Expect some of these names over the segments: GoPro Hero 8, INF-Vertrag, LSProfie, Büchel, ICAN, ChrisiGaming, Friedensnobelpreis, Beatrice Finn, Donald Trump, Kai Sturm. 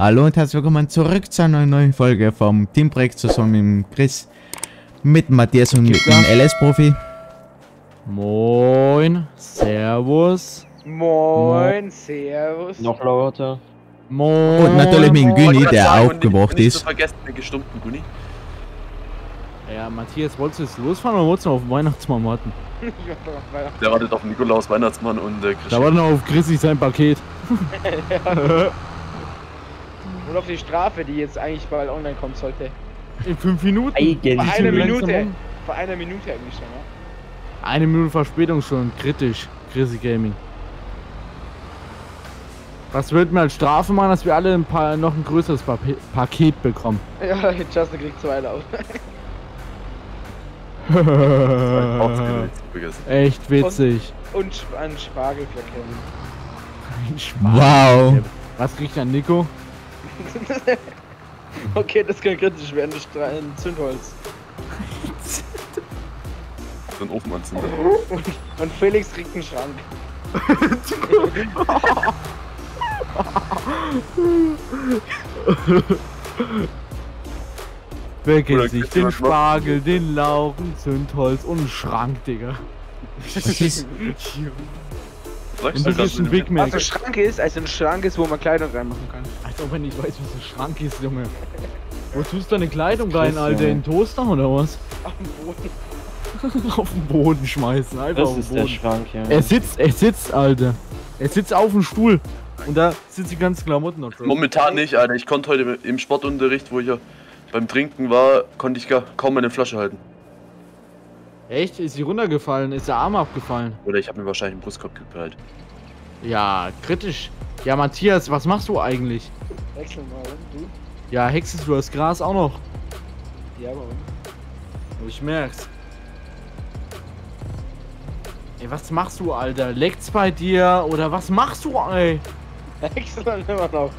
Hallo und herzlich willkommen zurück zu einer neuen Folge vom Teamprojekt zusammen mit Chris, mit Matthias und mit dem LS-Profi. Moin, servus. Moin, servus. Noch lauter. Moin. Und natürlich mit dem Günni, der aufgewacht ist. Nicht zu vergessen, den gestummten Günni. Ja, Matthias, wolltest du jetzt losfahren oder wolltest du noch auf den Weihnachtsmann warten? Der wartet auf Nikolaus, Weihnachtsmann und Chris. Der wartet noch auf Chrissy sein Paket. Und auf die Strafe, die jetzt eigentlich bald online kommen sollte. In 5 Minuten? Vor einer Minute. Vor einer Minute eigentlich schon, ja? 1 Minute Verspätung schon, kritisch. ChrisiGaming. Was würden wir als Strafe machen, dass wir alle noch ein größeres Paket bekommen? Ja, Justin kriegt 2 Lauf. Echt witzig. Und ein Spargelflakon. Wow. Was kriegt ein Nico? Okay, das kann kritisch werden, das ein Zündholz. So ein Ofen anzünden. Und Felix kriegt einen Schrank. Vergiss nicht den Spargel, den Lauch, ein Zündholz und einen Schrank, Digga. Was ein Schrank ist, als ein Schrank ist, wo man Kleidung reinmachen kann. Als ob man nicht weiß, was ein Schrank ist, Junge. Wo tust du deine Kleidung rein, Alter? In den Toaster oder was? Auf den Boden. Auf den Boden schmeißen, einfach auf den Boden. Das ist der Schrank, ja. Er sitzt, Alter. Er sitzt auf dem Stuhl. Und da sind die ganzen Klamotten noch drin. Momentan nicht, Alter. Ich konnte heute im Sportunterricht, wo ich ja beim Trinken war, konnte ich kaum meine Flasche halten. Echt? Ist sie runtergefallen? Ist der Arm abgefallen? Oder ich habe mir wahrscheinlich einen Brustkorb geprellt. Ja, kritisch. Ja, Matthias, was machst du eigentlich? Wechsel mal, du? Ja, hexest du das Gras auch noch? Ja, warum? Ich merk's. Ey, was machst du, Alter? Leckt's bei dir? Oder was machst du, ey? Hexel dann immer noch.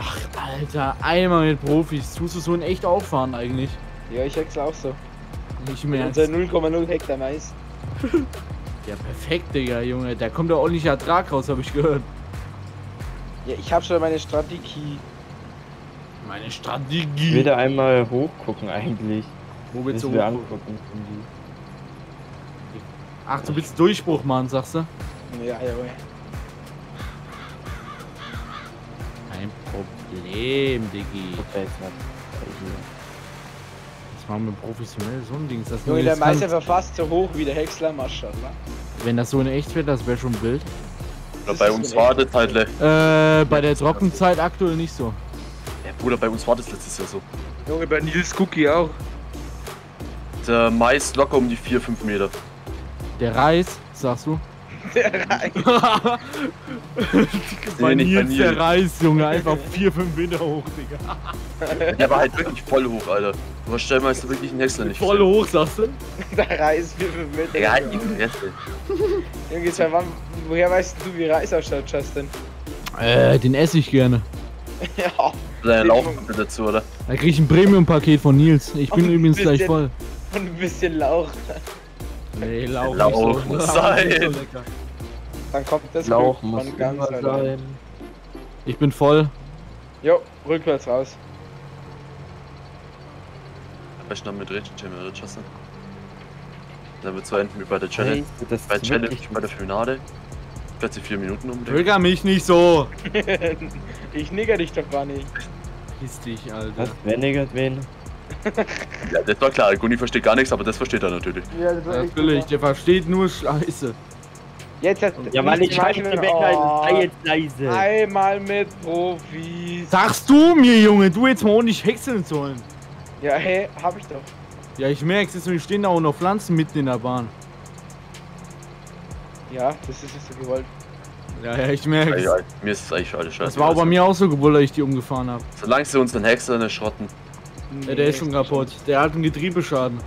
Ach, Alter, einmal mit Profis. Tust du so in echt auffahren eigentlich? Ja, ich hexel auch so. Nicht mehr. Unser 0,0 Hektar Mais. Ja, perfekt, Digga, Junge. Da kommt ja ordentlicher Ertrag raus, habe ich gehört. Ja, ich habe schon meine Strategie. Meine Strategie. Ich will da einmal hochgucken, eigentlich. Wo willst du angucken? Ach, du willst Durchbruch machen, sagst du? Ja, Junge. Kein Problem, Diggi. Okay, machen wir professionell so ein Ding. Das Junge, der Meister war fast so hoch wie der Häcksler, Maschallah. Wenn das so in echt wird, das wäre schon wild. Oder bei uns war das halt bei der Trockenzeit aktuell nicht so. Ja, Bruder, bei uns war das letztes Jahr so. Junge, bei Nils Cookie auch. Der Mais locker um die 4-5 Meter. Der Reis, sagst du? Der Reis. Bei Nils der Reis, Junge, einfach 4-5 Meter hoch, Digga. Der war halt wirklich voll hoch, Alter. Aber stellenweise wirklich ein Häcksler nicht. Voll sehen. Hoch, sagst du? Der Reis 4-5 Meter. Der hat nicht gerettet. Junge, woher weißt du, wie Reis ausschaut, Justin? Den esse ich gerne. Ja. Da laufen wir dazu, oder? Da krieg ich ein Premium-Paket von Nils. Ich bin übrigens gleich voll. Und ein bisschen Lauch. Nee, Lauch muss sein. Dann kommt das Lauch von ganz allein. Ich bin voll. Jo, rückwärts raus. Am besten noch mit Regen-Team oder Justin. Dann wird es so enden wie bei der Challenge. Hey, das bei Challenge, bei der Finale. Plötzlich 4 Minuten unbedingt. Trigger mich nicht so. Ich nigger dich doch gar nicht. Piss dich, Alter. Was? Wer niggert wen? Ja, das war klar, Gunni versteht gar nichts, aber das versteht er natürlich. Ja, das natürlich, der versteht nur Scheiße. Jetzt hat ja, weil ich weiß, sei jetzt leise. Einmal mit Profis. Sagst du mir, Junge, du jetzt mal auch nicht häckseln sollen. Ja, hey, hab ich doch. Ja, ich merk's jetzt, wir stehen da auch noch Pflanzen mitten in der Bahn. Ja, das ist jetzt so gewollt. Ja, ich merk's. Ja, mir ist es eigentlich alles scheiße. Das war auch bei mir auch so gewollt, dass ich die umgefahren habe. Solange sie uns den Häcksler schrotten. Nee, der ist schon kaputt. Der hat einen Getriebeschaden.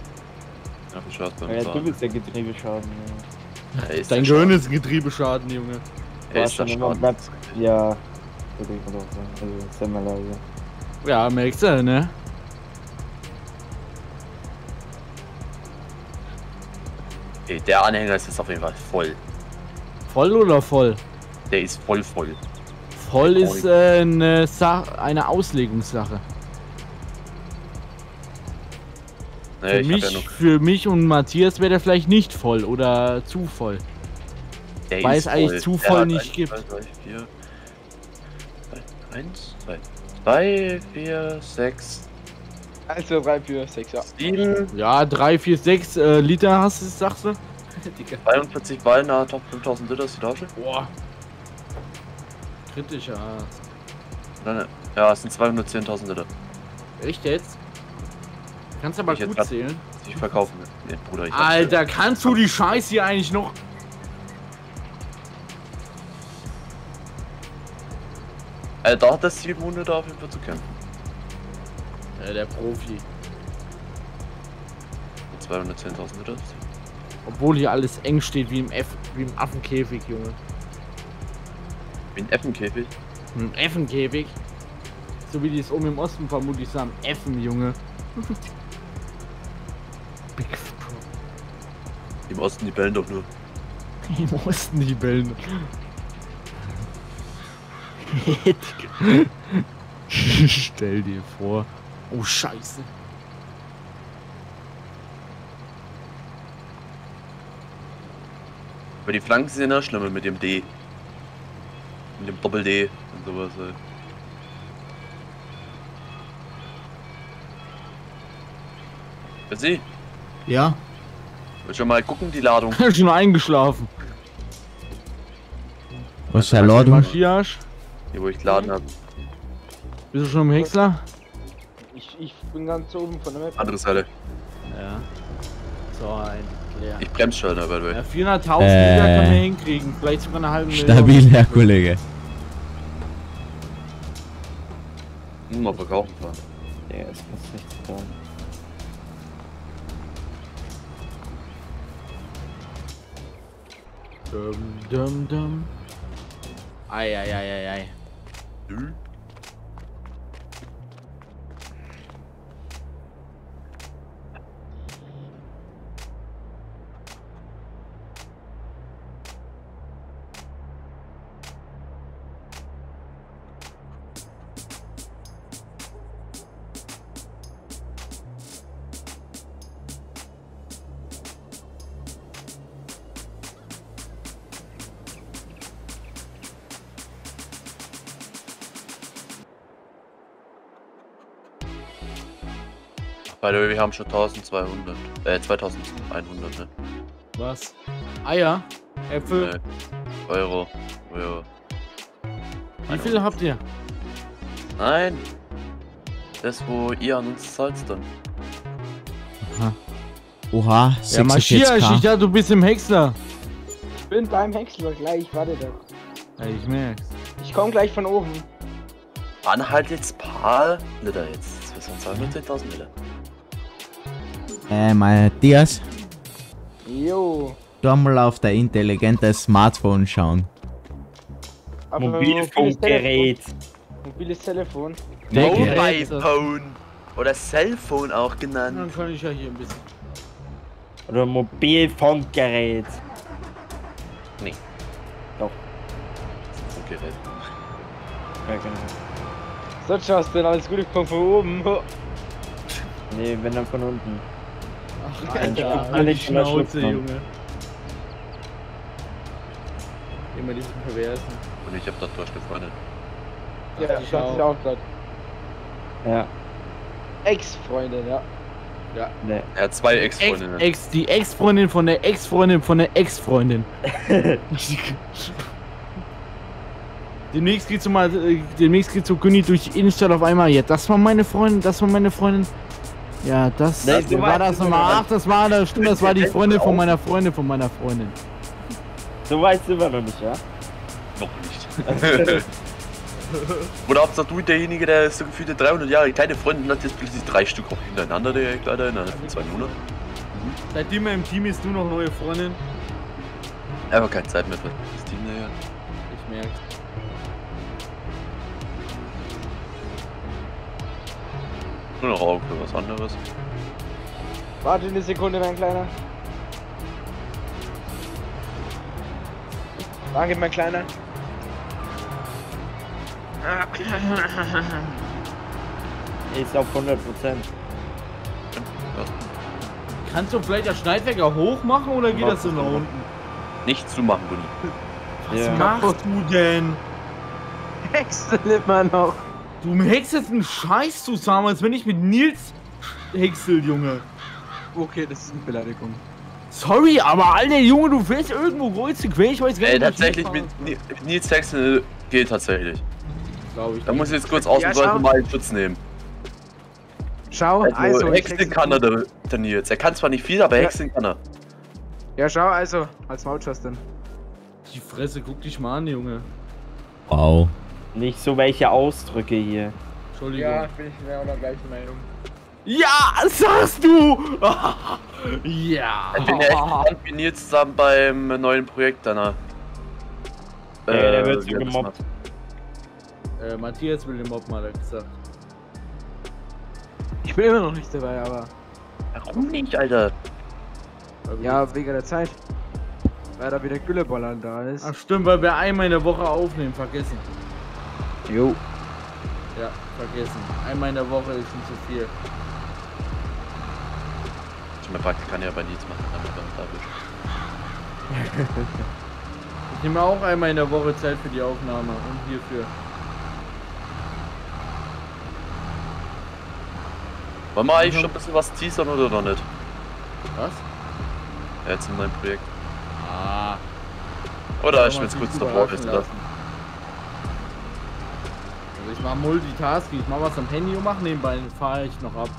Ja, ich weiß bei uns. Ja, du bist der Getriebeschaden, ja. Hey, ist dein Gehirn ist ein Getriebeschaden, Junge. Hey, ist der Schaden. Ja, würde ich mal auch sagen. Also, sei mal leise. Ja, merkst du, ne? Ey, der Anhänger ist jetzt auf jeden Fall voll. Voll oder voll? Der ist voll voll. Voll ist eine Auslegungssache. Naja, für mich und Matthias wäre der vielleicht nicht voll oder zu voll. Weil es eigentlich zu voll nicht gibt. 1, 2, 3, 4, 6. 1, 2, 3, 4, 6, ja. 7. Ja, 3, 4, 6 Liter hast du, sagst du? 42 Walner, Top 5000 Liter ist die Tasche. Boah. Kritisch, ja. Ja, es sind 210.000 Liter. Echt jetzt? Kannst du aber gut zählen. Ich verkaufe mit. Bruder, ich Alter, kannst du die Scheiße hier eigentlich noch... Also da hat das 700 auf jeden Fall zu kämpfen. Ja, der Profi. 210.000 Liter. Obwohl hier alles eng steht wie im Affenkäfig, Junge. Wie ein Affenkäfig? Ein Affenkäfig? So wie die es oben im Osten vermutlich sagen. Affen, Junge. Big Pro. Im Osten die bellen doch nur. Im Osten die bellen. Stell dir vor. Oh Scheiße. Aber die Flanken sind ja schlimmer mit dem D. Mit dem Doppel D und sowas halt. Sie? Ja. Willst du mal gucken, die Ladung? Ich bin schon eingeschlafen. Was ist der Ladung? Hier, wo ich geladen habe. Bist du schon im Häcksler? Ich bin ganz oben von der Map. Andere Seite. Ja. So ein. Ja. Ich bremse schon, aber ja, 400.000 Liter kann man hinkriegen. Vielleicht sogar eine halbe Million. Stabil, Herr Kollege. Mal verkaufen fahren. Ja, das kannst du nicht verkaufen. Dum-dum-dum. Ei, ei, ei, ei, ei. Hm? Weil wir haben schon 1200, 2100, ne? Was? Eier? Äpfel? Nee. Euro. Wie viele habt ihr? Nein. Das, wo ihr an uns zahlt, dann. Aha. Oha, 46k. Ja, marschier, ich dachte, du bist im Häcksler. Ich bin beim Häcksler gleich, warte doch. Ja, ich merk's. Ich komm gleich von oben. Wann halt jetzt paar Liter jetzt? Das sind 210.000 Liter. Matthias? Jo. Du mal auf dein intelligentes Smartphone schauen. Aber Mobilfunkgerät. Mobiles Telefon. Mobile-Phone. Oder Cellphone auch genannt. Dann kann ich ja hier ein bisschen. Oder Mobilfunkgerät. Nee. Doch. Funkgerät. Ja, genau. So, tschau's, denn alles gut, ich komm von oben. Nee, wenn dann von unten. Ach, Alter, alle Schnauze, Junge. Immer diesen Perversen. Und ich hab das durchgefreundet. Ja, das ich auch grad. Ja. Ex-Freundin, ja. Ja, ne. Er hat zwei Ex-Freundinnen. Die Ex-Freundin von der Ex-Freundin von der Ex-Freundin. Demnächst geht's mal, zu Günni durch die Innenstadt auf einmal. Ja, das war meine Freundin, das war meine Freundin. Ja, das war die Freundin von meiner Freundin So weit sind wir noch nicht, ja? Noch nicht. Oder hauptsache du derjenige, der so gefühlte 300 Jahre kleine Freundin hat, jetzt plötzlich 3 Stück auch hintereinander, der leider in 2 Monaten. Seitdem er im Team ist, du noch neue Freundin. Aber keine Zeit mehr für das Team, naja. Ich merk's. Nur noch Augen für was anderes. Warte eine Sekunde, mein Kleiner. Danke, mein Kleiner. Ist auf 100%. Kannst du vielleicht das Schneidwerker hoch machen oder geht das so nach unten? Nichts zu machen, Bunny. Was machst du denn? Hexel immer noch. Du hexelst einen Scheiß zusammen, als wenn ich mit Nils hexel, Junge. Okay, das ist eine Beleidigung. Sorry, aber Alter, Junge, du willst irgendwo größte Quell, ich weiß gar nicht. Tatsächlich, mit Nils hexel geht tatsächlich. Glaube ich. Da muss ich jetzt kurz aus dem Leuten mal in Schutz nehmen. Schau, also hexeln kann er der Nils. Er kann zwar nicht viel, aber hexeln kann er. Ja, schau, also, als Maulschast denn. Die Fresse, guck dich mal an, Junge. Wow. Nicht so welche Ausdrücke hier. Entschuldigung. Ja, ich bin der gleichen Meinung. Ja, sagst du! Ja! Ich bin ja echt gespannt, wie Nils zusammen beim neuen Projekt danach. Ja, der wird so gemobbt. Matthias will den Mob mal gesagt. Ich bin immer noch nicht dabei, aber... Warum nicht, Alter? Ja, wegen der Zeit. Weil da wieder Gülleballern da ist. Ach stimmt, weil wir einmal in der Woche aufnehmen, vergessen. Jo. Ja, vergessen. Einmal in der Woche ist schon zu viel. Ich meine, Praktik kann ja bei nichts machen, damit du da bist. Ich nehme auch einmal in der Woche Zeit für die Aufnahme und hierfür. Wollen wir eigentlich schon ein bisschen was teasern oder noch nicht? Was? Ja, jetzt in meinem Projekt. Ah. Oder ich will es kurz davor wissen lassen. Also ich mache Multitasking, ich mache was am Handy und mache nebenbei, dann fahre ich noch ab.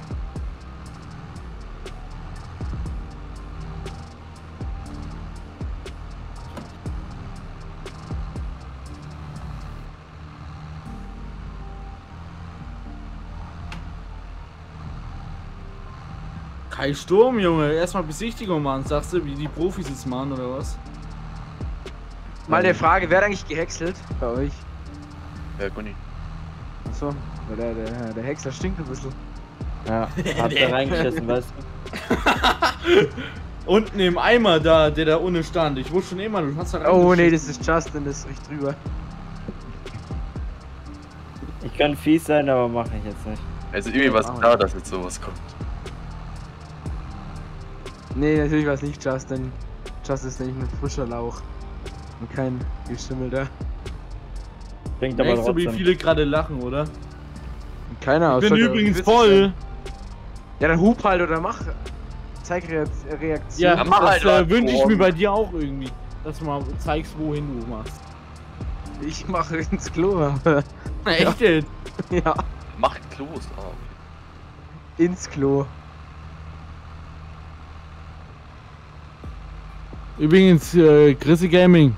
Kai Sturm, Junge, erstmal Besichtigung machen, sagst du, wie die Profis es machen oder was? Mal eine Frage, wer hat eigentlich gehäckselt bei euch? Ja, Gunni. Achso, weil der Häcksler stinkt ein bisschen. Ja, habt ihr reingeschissen, weißt du? Unten im Eimer da, der da ohne stand. Ich wusste schon immer, du hast da reingeschissen. Oh nee, das ist Justin, das riecht drüber. Ich kann fies sein, aber mache ich jetzt nicht. Also irgendwie war es klar, dass jetzt sowas kommt. Nee, natürlich war es nicht Justin. Justin ist nämlich ein frischer Lauch. Und kein geschimmelter. Denkt aber trotzdem. Merkst du, wie viele gerade lachen, oder? Keiner. Ich bin übrigens voll. Ja, dann hub halt oder mach. Zeig Reaktion. Ja, mach halt. Das wünsche ich mir bei dir auch irgendwie. Dass du mal zeigst, wohin du machst. Ich mache ins Klo, aber. Na, echt jetzt? Ja. Mach Klos auf. Ins Klo. Übrigens, ChrisiGaming.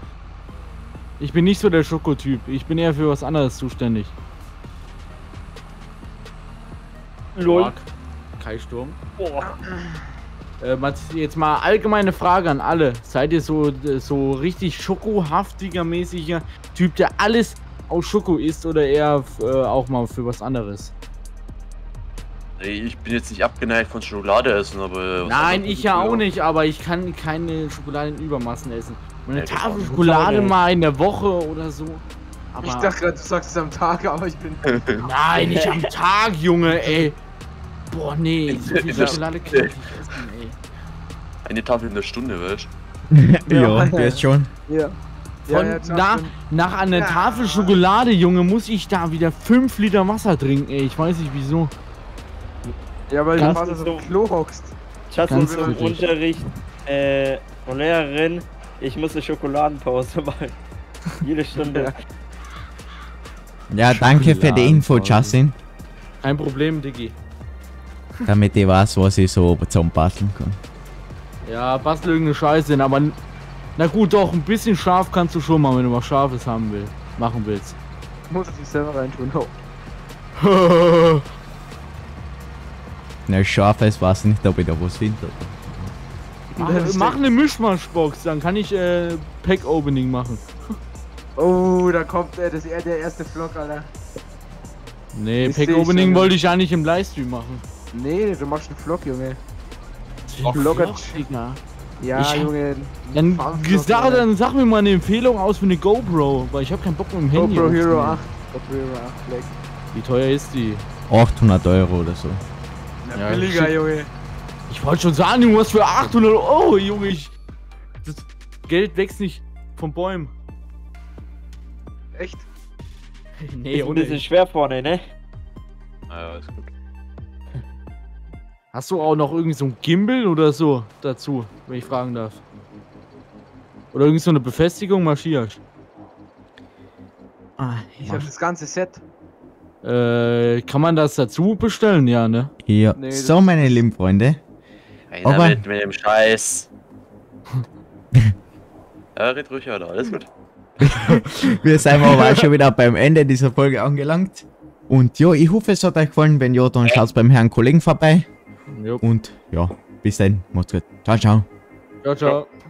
Ich bin nicht so der Schokotyp. Ich bin eher für was anderes zuständig. Lol. Kai Sturm. Boah. Jetzt mal allgemeine Frage an alle. Seid ihr so richtig schokohaftiger mäßiger Typ, der alles aus Schoko isst oder eher auch mal für was anderes? Ich bin jetzt nicht abgeneigt von Schokolade essen, aber... Nein, ich ja auch nicht, aber ich kann keine Schokolade in Übermaßen essen. Eine Tafel Schokolade mal in der Woche oder so. Aber ich dachte gerade, du sagst es am Tag, aber ich bin... Nein, nicht am Tag, Junge, ey. Boah, nee, so viel Schokolade kann ich nicht essen, ey. Eine Tafel in der Stunde, weißt du? Ja, jetzt schon. Ja. Nach einer Tafel Schokolade, Junge, muss ich da wieder 5 Liter Wasser trinken, ey. Ich weiß nicht, wieso. Ja, weil du fast so Klo hockst. Ich hatte uns im Unterricht von Lehrerin, ich musste Schokoladenpause machen. Jede Stunde. Ja, danke für die Info, Justin. Kein Problem, Diggi. Damit ich weiß, was ich so zum Basteln kann. Ja, basteln irgendeine Scheiße, aber na gut, doch, ein bisschen scharf kannst du schon mal, wenn du was Scharfes machen willst. Muss ich selber reintun, no. Na, scharfes weiß nicht, ob ich da was finde. Mach eine Mischmaschbox, dann kann ich Pack-Opening machen. Oh, da kommt der erste Vlog, Alter. Nee, Pack-Opening wollte ich ja nicht im Livestream machen. Nee, du machst einen Vlog, Junge. Vlogger. Ja, Junge. Dann sag mir mal eine Empfehlung aus für eine GoPro, weil ich hab keinen Bock mit dem Handy. GoPro Hero 8. Wie teuer ist die? 800 Euro oder so. Ja, billiger, Junge. Ich wollte schon sagen, du hast für 800 Euro, Junge. Das Geld wächst nicht von Bäumen. Echt? Nee, ist ein bisschen schwer vorne, ne? Naja, ist gut. Hast du auch noch irgendwie so ein Gimbal oder so dazu, wenn ich fragen darf? Oder irgendwie so eine Befestigung marschierst? Ah, ich hab das ganze Set. Kann man das dazu bestellen, ja, ne? Ja. Nee, so, meine lieben Freunde. Aber mit dem Scheiß. Ja, red ruhig, Alter. Alles gut. Wir sind aber auch schon wieder beim Ende dieser Folge angelangt. Und ja, ich hoffe, es hat euch gefallen. Wenn ja, dann schaut's beim Herrn Kollegen vorbei. Jupp. Und ja, bis dann. Macht's gut. Ciao, ciao. Ciao, ciao.